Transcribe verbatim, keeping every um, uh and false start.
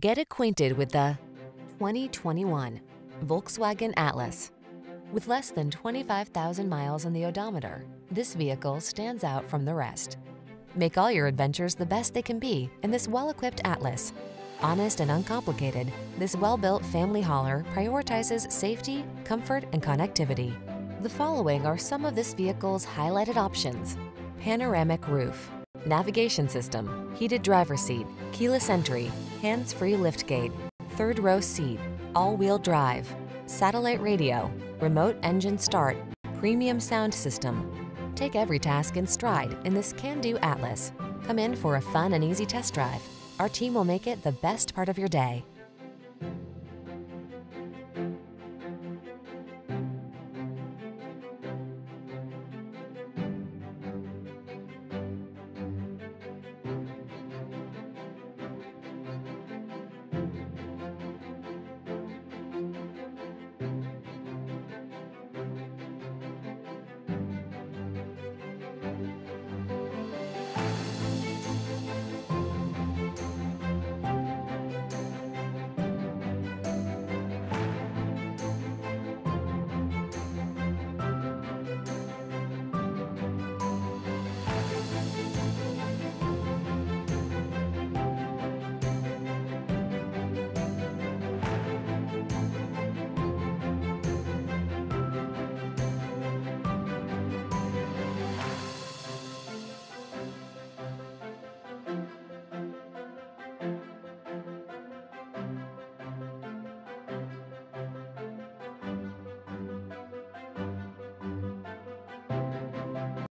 Get acquainted with the twenty twenty-one Volkswagen Atlas. With less than twenty-five thousand miles on the odometer, this vehicle stands out from the rest. Make all your adventures the best they can be in this well-equipped Atlas. Honest and uncomplicated, this well-built family hauler prioritizes safety, comfort, and connectivity. The following are some of this vehicle's highlighted options: panoramic roof, navigation system, heated driver's seat, keyless entry, hands-free liftgate, third row seat, all-wheel drive, satellite radio, remote engine start, premium sound system. Take every task in stride in this can-do Atlas. Come in for a fun and easy test drive. Our team will make it the best part of your day.